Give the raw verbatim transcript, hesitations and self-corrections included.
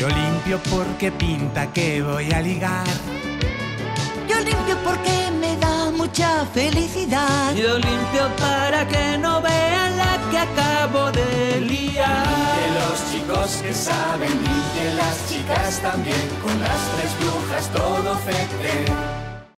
Yo limpio porque pinta que voy a ligar. Yo limpio porque me da mucha felicidad. Yo limpio para que no vean la que acabo de liar. Que los chicos que saben y que las chicas también. Con las tres brujas todo fete.